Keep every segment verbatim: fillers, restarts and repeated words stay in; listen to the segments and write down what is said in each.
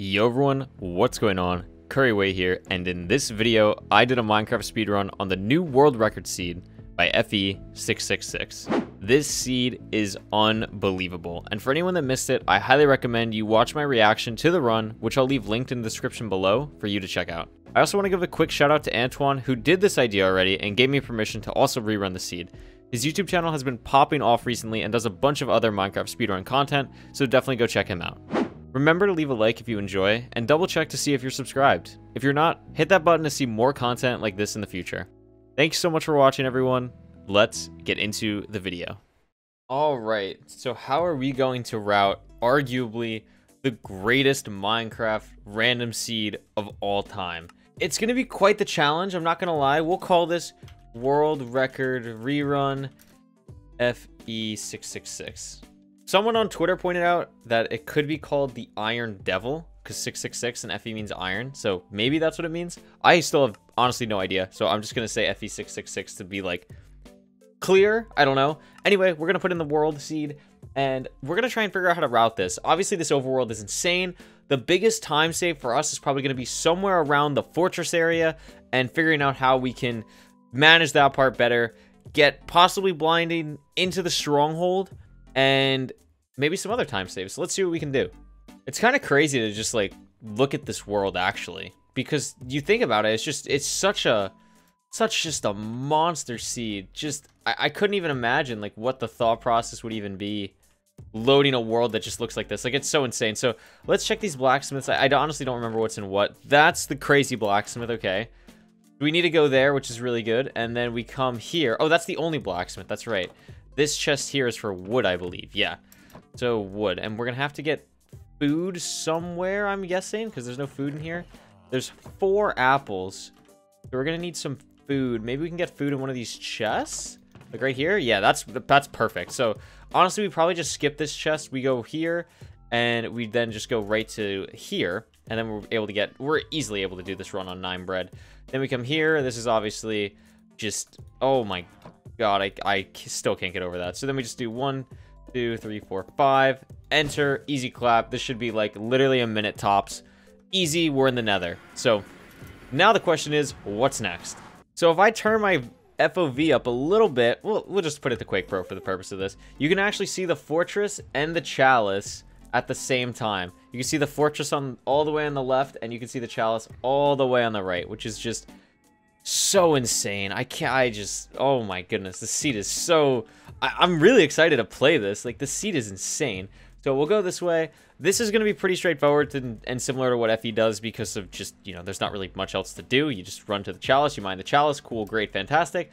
Yo everyone, what's going on? Couriway here, and in this video, I did a Minecraft speedrun on the new world record seed by F E six six six. This seed is unbelievable, and for anyone that missed it, I highly recommend you watch my reaction to the run, which I'll leave linked in the description below for you to check out. I also want to give a quick shout out to Antoine, who did this idea already and gave me permission to also rerun the seed. His YouTube channel has been popping off recently and does a bunch of other Minecraft speedrun content, so definitely go check him out. Remember to leave a like if you enjoy, and double check to see if you're subscribed. If you're not, hit that button to see more content like this in the future. Thanks so much for watching, everyone. Let's get into the video. All right, so how are we going to route arguably the greatest Minecraft random seed of all time? It's going to be quite the challenge, I'm not going to lie. We'll call this World Record Rerun F E six six six. Someone on Twitter pointed out that it could be called the Iron Devil because six six six and F E means iron. So maybe that's what it means. I still have honestly no idea. So I'm just going to say F E six six six to be like clear. I don't know. Anyway, we're going to put in the world seed and we're going to try and figure out how to route this. Obviously, this overworld is insane. The biggest time save for us is probably going to be somewhere around the fortress area and figuring out how we can manage that part better, get possibly blinding into the stronghold, and maybe some other time saves. So let's see what we can do. It's kind of crazy to just like look at this world actually, because you think about it, it's just it's such a such just a monster seed. Just I, I couldn't even imagine like what the thought process would even be loading a world that just looks like this. Like it's so insane. So let's check these blacksmiths. I, I honestly don't remember what's in what. That's the crazy blacksmith. Okay, we need to go there, which is really good. And then we come here. Oh, that's the only blacksmith. That's right. This chest here is for wood, I believe. Yeah, so wood. And we're going to have to get food somewhere, I'm guessing, because there's no food in here. There's four apples. So we're going to need some food. Maybe we can get food in one of these chests? Like right here? Yeah, that's that's perfect. So honestly, we probably just skip this chest. We go here, and we then just go right to here. And then we're able to get... We're easily able to do this run on nine bread. Then we come here. This is obviously just... Oh, my God, I, I still can't get over that. So then we just do one, two, three, four, five. Enter. Easy clap. This should be like literally a minute tops. Easy. We're in the nether. So now the question is, what's next? So if I turn my F O V up a little bit, we'll, we'll just put it to Quake Pro for the purpose of this. You can actually see the fortress and the chalice at the same time. You can see the fortress on all the way on the left, and you can see the chalice all the way on the right, which is just... so insane. I can't, I just, oh my goodness, the seed is so, I, I'm really excited to play this. Like, the seed is insane. So we'll go this way. This is going to be pretty straightforward and, and similar to what F E does because of just, you know, there's not really much else to do. You just run to the chalice, you mine the chalice, cool, great, fantastic.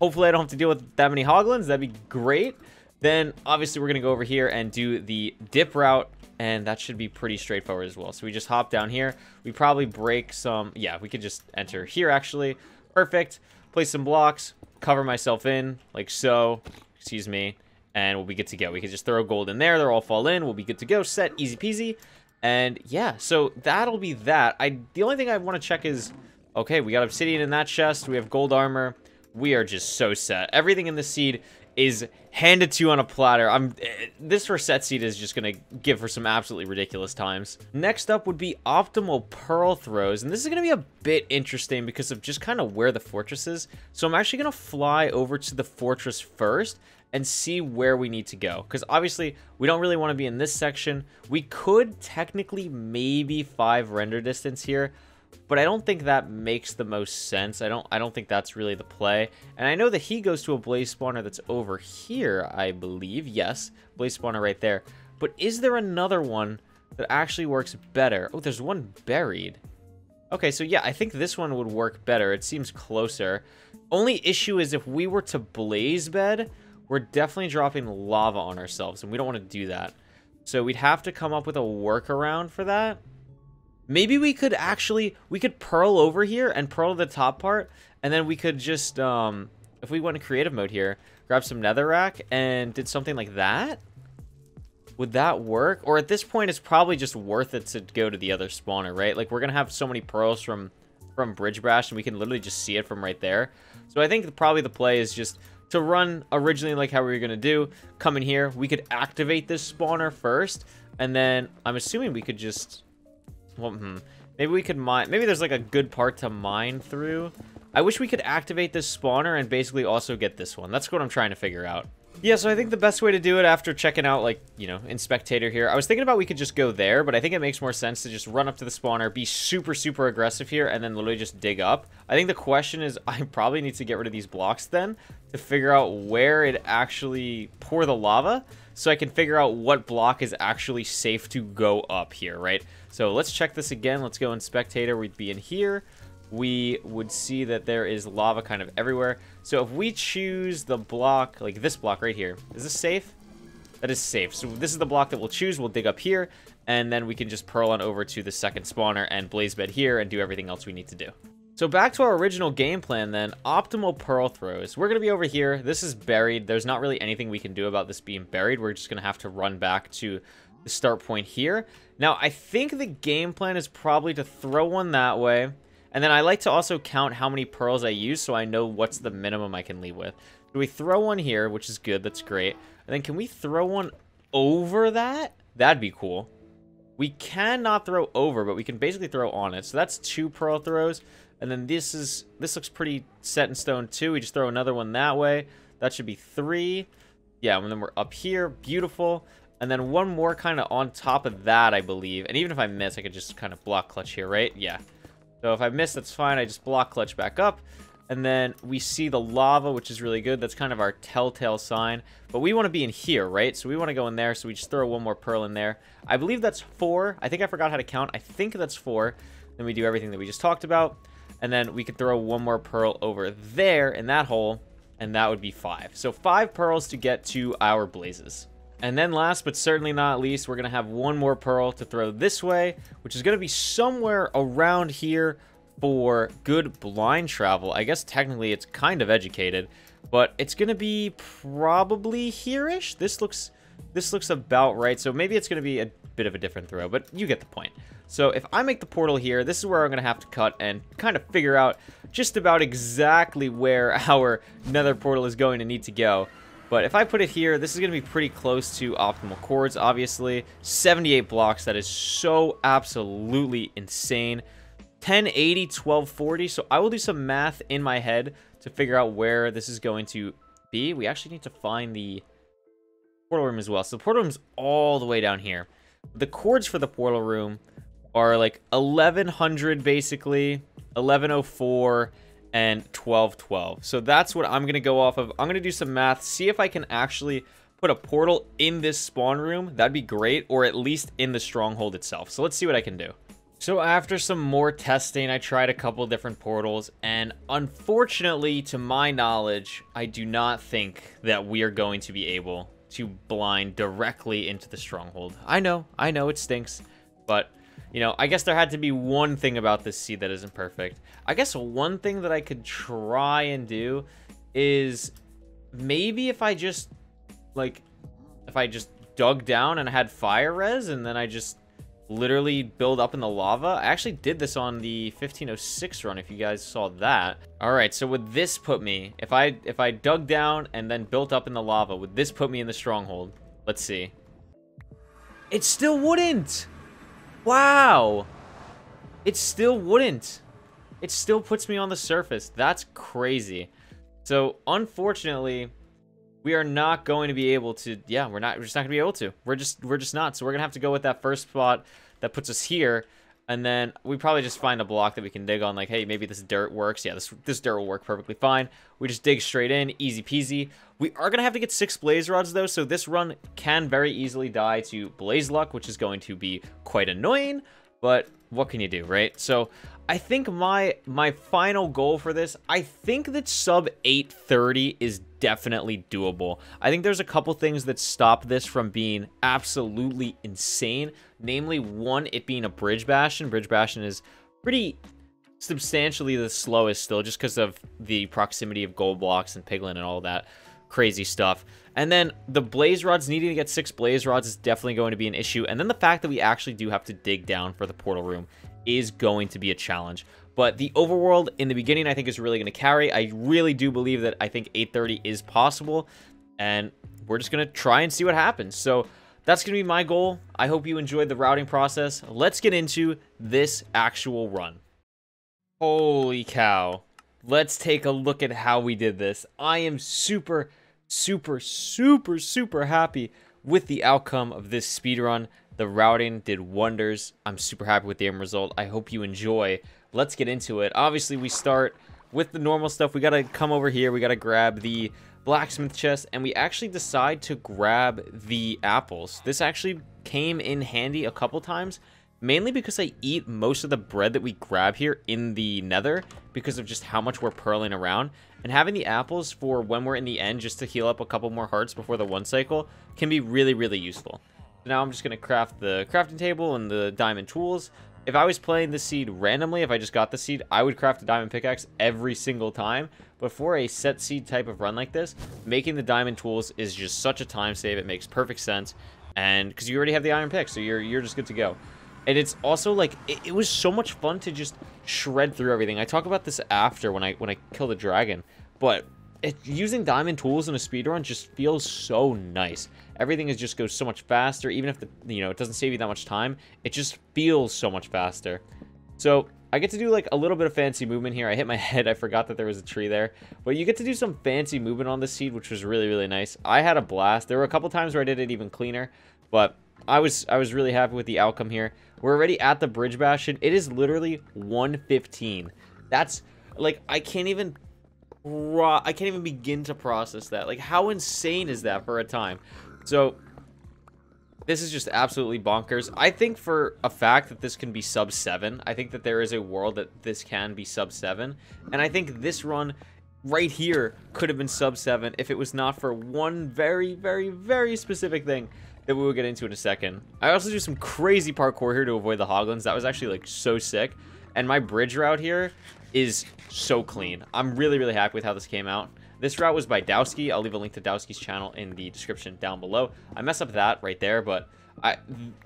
Hopefully I don't have to deal with that many hoglins, that'd be great. Then, obviously, we're going to go over here and do the dip route, and that should be pretty straightforward as well. So we just hop down here. We probably break some... Yeah, we could just enter here, actually. Perfect. Place some blocks. Cover myself in, like so. Excuse me. And we'll be good to go. We could just throw gold in there. They'll all fall in. We'll be good to go. Set. Easy peasy. And, yeah. So, that'll be that. I The only thing I want to check is... Okay, we got obsidian in that chest. We have gold armor. We are just so set. Everything in the seed is handed to you on a platter. I'm this reset seed is just gonna give her some absolutely ridiculous times. Next up would be optimal pearl throws, and this is gonna be a bit interesting because of just kind of where the fortress is. So I'm actually gonna fly over to the fortress first and see where we need to go, because obviously we don't really want to be in this section. We could technically maybe five render distance here, but I don't think that makes the most sense. I don't I don't think that's really the play. And I know that he goes to a blaze spawner that's over here, I believe. Yes, blaze spawner right there. But is there another one that actually works better? Oh, there's one buried. Okay, so yeah, I think this one would work better. It seems closer. Only issue is if we were to blaze bed, we're definitely dropping lava on ourselves, and we don't want to do that. So we'd have to come up with a workaround for that. Maybe we could actually, we could pearl over here and pearl the top part, and then we could just, um, if we went to creative mode here, grab some netherrack and did something like that? Would that work? Or at this point, it's probably just worth it to go to the other spawner, right? Like, we're going to have so many pearls from, from Bridge Bash, and we can literally just see it from right there. So I think probably the play is just to run originally like how we were going to do. Come in here, we could activate this spawner first, and then I'm assuming we could just... Well, hmm. Maybe we could mine. Maybe there's like a good part to mine through. I wish we could activate this spawner and basically also get this one. That's what I'm trying to figure out. Yeah, so I think the best way to do it after checking out, like, you know, in Spectator here, I was thinking about we could just go there, but I think it makes more sense to just run up to the spawner, be super, super aggressive here, and then literally just dig up. I think the question is, I probably need to get rid of these blocks then to figure out where it actually pour the lava so I can figure out what block is actually safe to go up here, right? So let's check this again. Let's go in Spectator. We'd be in here. We would see that there is lava kind of everywhere. So if we choose the block, like this block right here, is this safe? That is safe. So this is the block that we'll choose. We'll dig up here, and then we can just purl on over to the second spawner and blaze bed here and do everything else we need to do. So back to our original game plan then, optimal pearl throws. We're going to be over here. This is buried. There's not really anything we can do about this being buried. We're just going to have to run back to the start point here. Now, I think the game plan is probably to throw one that way. And then I like to also count how many pearls I use so I know what's the minimum I can leave with. So we throw one here, which is good. That's great. And then can we throw one over that? That'd be cool. We cannot throw over, but we can basically throw on it. So that's two pearl throws. And then this is this looks pretty set in stone too. We just throw another one that way. That should be three. Yeah, and then we're up here. Beautiful. And then one more kind of on top of that, I believe. And even if I miss, I could just kind of block clutch here, right? Yeah. So if I miss, that's fine. I just block clutch back up. And then we see the lava, which is really good. That's kind of our telltale sign. But we want to be in here, right? So we want to go in there. So we just throw one more pearl in there. I believe that's four. I think I forgot how to count. I think that's four. Then we do everything that we just talked about. And then we could throw one more pearl over there in that hole. And that would be five. So five pearls to get to our blazes. And then last but certainly not least, we're going to have one more pearl to throw this way, which is going to be somewhere around here for good blind travel. I guess technically it's kind of educated, but it's going to be probably here-ish. This looks, this looks about right. So maybe it's going to be a bit of a different throw, but you get the point. So if I make the portal here, this is where I'm going to have to cut and kind of figure out just about exactly where our nether portal is going to need to go. But if I put it here, this is going to be pretty close to optimal chords, obviously. seventy-eight blocks. That is so absolutely insane. ten eighty, twelve forty. So I will do some math in my head to figure out where this is going to be. We actually need to find the portal room as well. So the portal room is all the way down here. The chords for the portal room are like eleven hundred, basically. eleven oh four. And twelve twelve. So that's what I'm gonna go off of. I'm gonna do some math, see if I can actually put a portal in this spawn room. That'd be great, or at least in the stronghold itself. So let's see what I can do. So after some more testing, I tried a couple different portals, and unfortunately, to my knowledge, I do not think that we are going to be able to blind directly into the stronghold. I know, I know it stinks, but you know, I guess there had to be one thing about this seed that isn't perfect. I guess one thing that I could try and do is maybe if I just, like, if I just dug down and I had fire res and then I just literally build up in the lava. I actually did this on the fifteen oh six run, if you guys saw that. All right, so would this put me, if I, if I dug down and then built up in the lava, would this put me in the stronghold? Let's see. It still wouldn't. Wow, it still wouldn't. It still puts me on the surface. That's crazy. So unfortunately, we are not going to be able to. Yeah, we're not. We're just not gonna be able to. We're just. We're just not. So we're gonna have to go with that first spot that puts us here, and then we probably just find a block that we can dig on. Like, hey, maybe this dirt works. Yeah, this this dirt will work perfectly fine. We just dig straight in, easy peasy. We are gonna have to get six blaze rods though, so this run can very easily die to blaze luck, which is going to be quite annoying, but what can you do, right? So I think my my final goal for this, I think that sub eight thirty is definitely doable. I think there's a couple things that stop this from being absolutely insane, namely one, it being a bridge bastion. Bridge bastion is pretty substantially the slowest still, just because of the proximity of gold blocks and piglin and all that crazy stuff. And then the blaze rods, needing to get six blaze rods is definitely going to be an issue. And then the fact that we actually do have to dig down for the portal room is going to be a challenge. But the overworld in the beginning, I think, is really going to carry. I really do believe that I think eight thirty is possible, and we're just going to try and see what happens. So that's going to be my goal. I hope you enjoyed the routing process. Let's get into this actual run. Holy cow. Let's take a look at how we did this. I am super, super, super, super happy with the outcome of this speedrun. The routing did wonders. I'm super happy with the end result. I hope you enjoy. Let's get into it. Obviously, we start with the normal stuff. We got to come over here. We got to grab the blacksmith chest, and we actually decide to grab the apples. This actually came in handy a couple times, mainly because I eat most of the bread that we grab here in the nether because of just how much we're pearling around. And having the apples for when we're in the end just to heal up a couple more hearts before the one cycle can be really, really useful. Now I'm just going to craft the crafting table and the diamond tools. If I was playing the seed randomly, if I just got the seed, I would craft a diamond pickaxe every single time. But for a set seed type of run like this, making the diamond tools is just such a time save. It makes perfect sense. And because you already have the iron pick, so you're, you're just good to go. And it's also like, it, it was so much fun to just shred through everything. I talk about this after when I, when I kill the dragon, but it, using diamond tools in a speedrun just feels so nice. Everything is just goes so much faster. Even if the, you know, it doesn't save you that much time, it just feels so much faster. So I get to do like a little bit of fancy movement here. I hit my head. I forgot that there was a tree there, but you get to do some fancy movement on this seed, which was really, really nice. I had a blast. There were a couple times where I did it even cleaner, but I was I was really happy with the outcome here. We're already at the bridge bastion. It is literally one fifteen. That's like, I can't even I can't even begin to process that. Like, how insane is that for a time? So this is just absolutely bonkers. I think for a fact that this can be sub seven. I think that there is a world that this can be sub seven. And I think this run right here could have been sub seven if it was not for one very, very, very specific thing that we will get into in a second. I also do some crazy parkour here to avoid the hoglins. That was actually like so sick. And my bridge route here is so clean. I'm really, really happy with how this came out. This route was by Dowski. I'll leave a link to Dowski's channel in the description down below. I messed up that right there, but I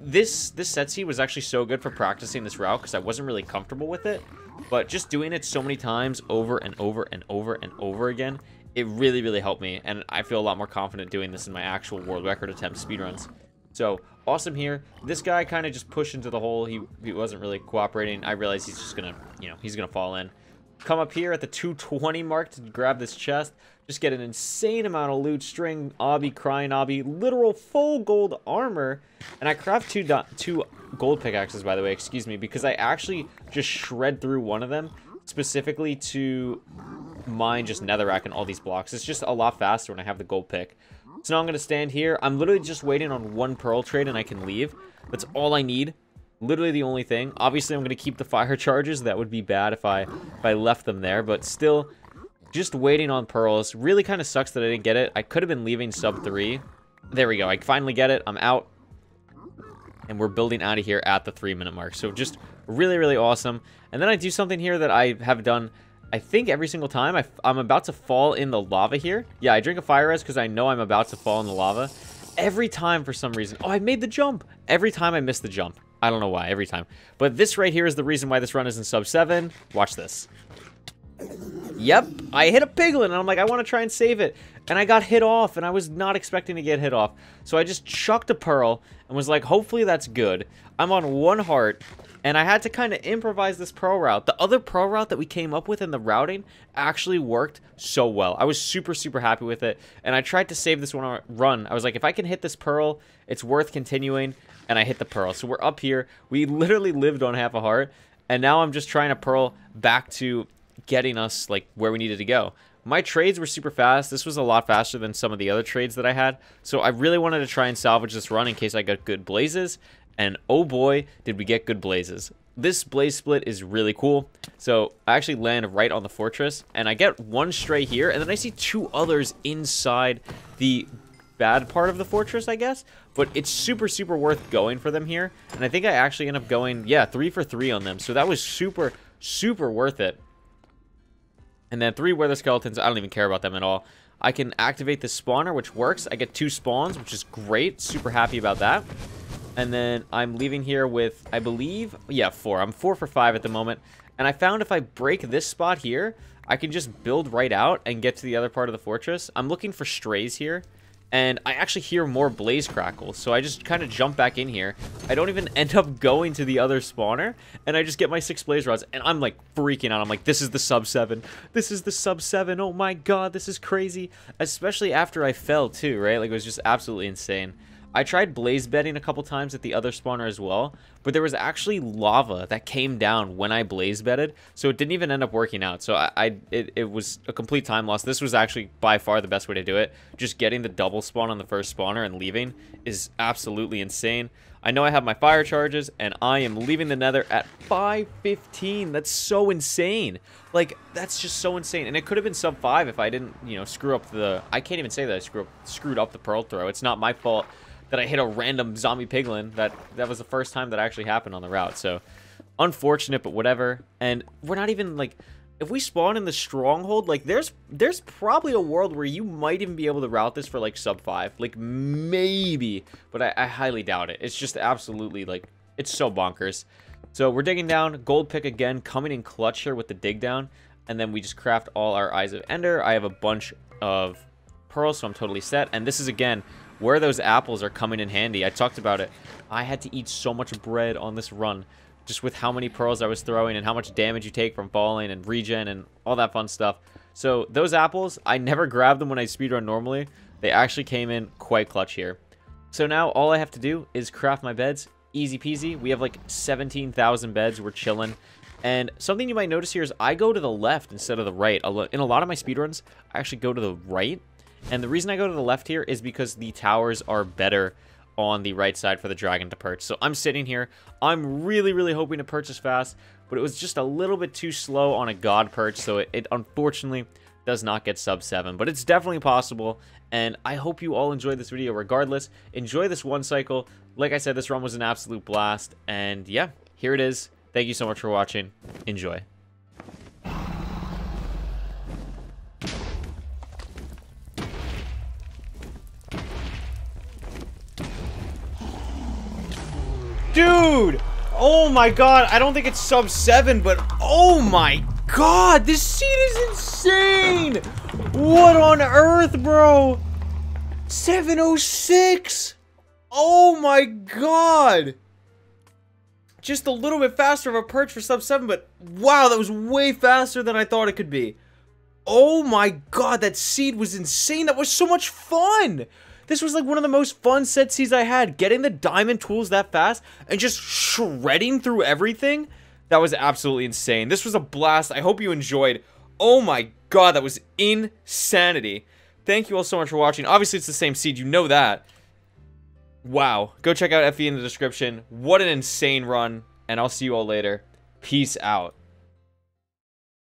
this this set seed was actually so good for practicing this route because I wasn't really comfortable with it. But just doing it so many times over and over and over and over again, it really, really helped me. And I feel a lot more confident doing this in my actual world record attempt speedruns. So awesome here. This guy kind of just pushed into the hole. He, he wasn't really cooperating. I realized he's just going to, you know, he's going to fall in. Come up here at the two twenty mark to grab this chest. Just get an insane amount of loot. String, obby, crying obby, literal full gold armor. And I craft two, two gold pickaxes, by the way, excuse me, because I actually just shred through one of them specifically to mine just netherrack and all these blocks. It's just a lot faster when I have the gold pick. So now I'm going to stand here. I'm literally just waiting on one pearl trade and I can leave. That's all I need. Literally the only thing. Obviously, I'm going to keep the fire charges. That would be bad if I if I left them there. But still, just waiting on pearls. Really kind of sucks that I didn't get it. I could have been leaving sub three. There we go. I finally get it. I'm out. And we're building out of here at the three minute mark. So just really, really awesome. And then I do something here that I have done, I think, every single time. I, I'm about to fall in the lava here. Yeah, I drink a fire res because I know I'm about to fall in the lava. Every time for some reason. Oh, I made the jump. Every time I miss the jump. I don't know why, every time. But this right here is the reason why this run is in sub seven. Watch this. Yep, I hit a piglin, and I'm like, I want to try and save it. And I got hit off, and I was not expecting to get hit off. So I just chucked a pearl and was like, hopefully that's good. I'm on one heart, and I had to kind of improvise this pearl route. The other pearl route that we came up with in the routing actually worked so well. I was super, super happy with it, and I tried to save this one run. I was like, if I can hit this pearl, it's worth continuing. And I hit the pearl. So we're up here. We literally lived on half a heart. And now I'm just trying to pearl back to getting us like where we needed to go. My trades were super fast. This was a lot faster than some of the other trades that I had. So I really wanted to try and salvage this run in case I got good blazes. And oh boy, did we get good blazes. This blaze split is really cool. So I actually land right on the fortress. And I get one stray here. And then I see two others inside the bad part of the fortress, I guess, but it's super, super worth going for them here. And I think I actually end up going, yeah, three for three on them. So that was super, super worth it. And then three weather skeletons. I don't even care about them at all. I can activate the spawner, which works. I get two spawns, which is great. Super happy about that. And then I'm leaving here with, I believe, yeah, four. I'm four for five at the moment. And I found if I break this spot here, I can just build right out and get to the other part of the fortress. I'm looking for strays here. and I actually hear more blaze crackles, so I just kind of jump back in here. I don't even end up going to the other spawner, and I just get my six blaze rods, and I'm like freaking out. I'm like, this is the sub seven. This is the sub seven. Oh my god, this is crazy. Especially after I fell too, right? Like, it was just absolutely insane. I tried blaze bedding a couple times at the other spawner as well, but there was actually lava that came down when I blaze bedded, so it didn't even end up working out. So I, I it, it was a complete time loss. This was actually by far the best way to do it. Just getting the double spawn on the first spawner and leaving is absolutely insane. I know I have my fire charges, and I am leaving the nether at five fifteen. That's so insane. Like, that's just so insane. And it could have been sub five if I didn't, you know, screw up the... I can't even say that I screw up, screwed up the pearl throw. It's not my fault that I hit a random zombie piglin. That that was the first time that actually happened on the route. So, unfortunate, but whatever. And we're not even, like... If we spawn in the stronghold, like, there's there's probably a world where you might even be able to route this for, like, sub five. Like, maybe. But I, I highly doubt it. It's just absolutely, like, it's so bonkers. So, we're digging down. Gold pick again, coming in clutch here with the dig down. And then we just craft all our Eyes of Ender. I have a bunch of pearls, so I'm totally set. And this is, again, where those apples are coming in handy. I talked about it. I had to eat so much bread on this run, just with how many pearls I was throwing and how much damage you take from falling and regen and all that fun stuff. So those apples, I never grabbed them when I speedrun normally. They actually came in quite clutch here. So now all I have to do is craft my beds. Easy peasy. We have like seventeen thousand beds. We're chilling. And something you might notice here is I go to the left instead of the right. In a lot of my speedruns, I actually go to the right. And the reason I go to the left here is because the towers are better on the right side for the dragon to perch. So I'm sitting here. I'm really, really hoping to perch this fast, but it was just a little bit too slow on a god perch, so it, it unfortunately does not get sub seven, but it's definitely possible, and I hope you all enjoyed this video regardless. Enjoy this one cycle. Like I said, this run was an absolute blast, and yeah, here it is. Thank you so much for watching. Enjoy. Dude, oh my god, I don't think it's sub seven, but oh my god, this seed is insane! What on earth, bro? seven oh six! Oh my god! Just a little bit faster of a perch for sub seven, but wow, that was way faster than I thought it could be. Oh my god, that seed was insane, that was so much fun! This was like one of the most fun set seeds I had. Getting the diamond tools that fast and just shredding through everything. That was absolutely insane. This was a blast. I hope you enjoyed. Oh my god, that was insanity. Thank you all so much for watching. Obviously, it's the same seed. You know that. Wow. Go check out F E in the description. What an insane run. And I'll see you all later. Peace out.